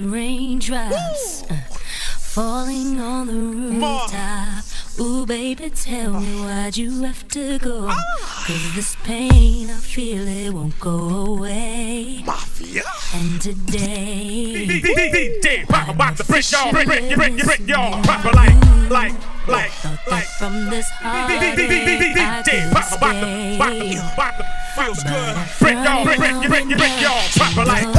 Raindrops falling on the rooftop. Ooh, baby, tell me why'd you have to go? Cause this pain, I feel it won't go away. Mafia. And today, DJ Papa about to break y'all, break y'all, Papa like. From this heart, DJ Papa about to feels good. Break y'all, Papa like.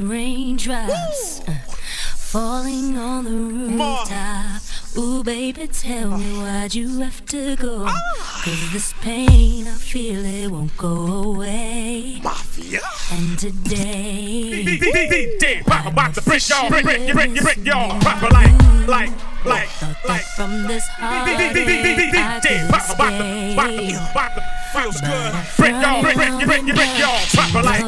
Raindrops falling on the rooftop. Ooh, baby, tell me why'd you have to go? Cause this pain, I feel it won't go away. Mafia. And today, DJ Papa about to break y'all, break y'all, Papa like. From this heart, DJ Papa about to feels good. Break y'all, break y'all, Papa like.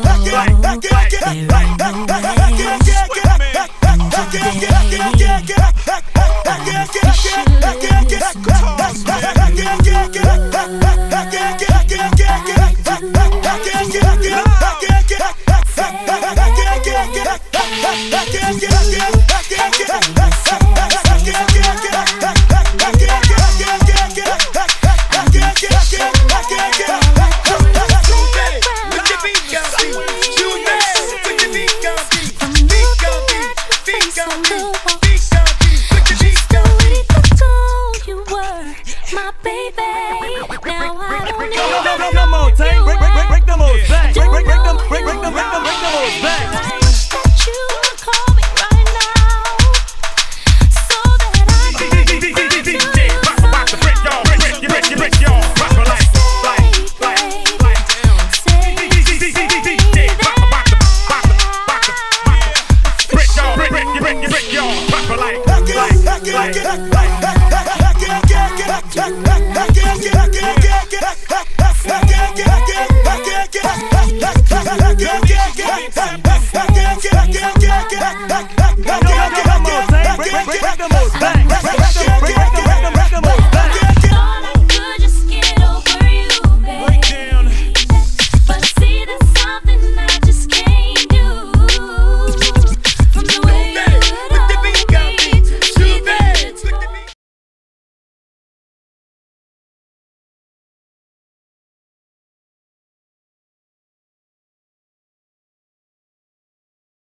Like.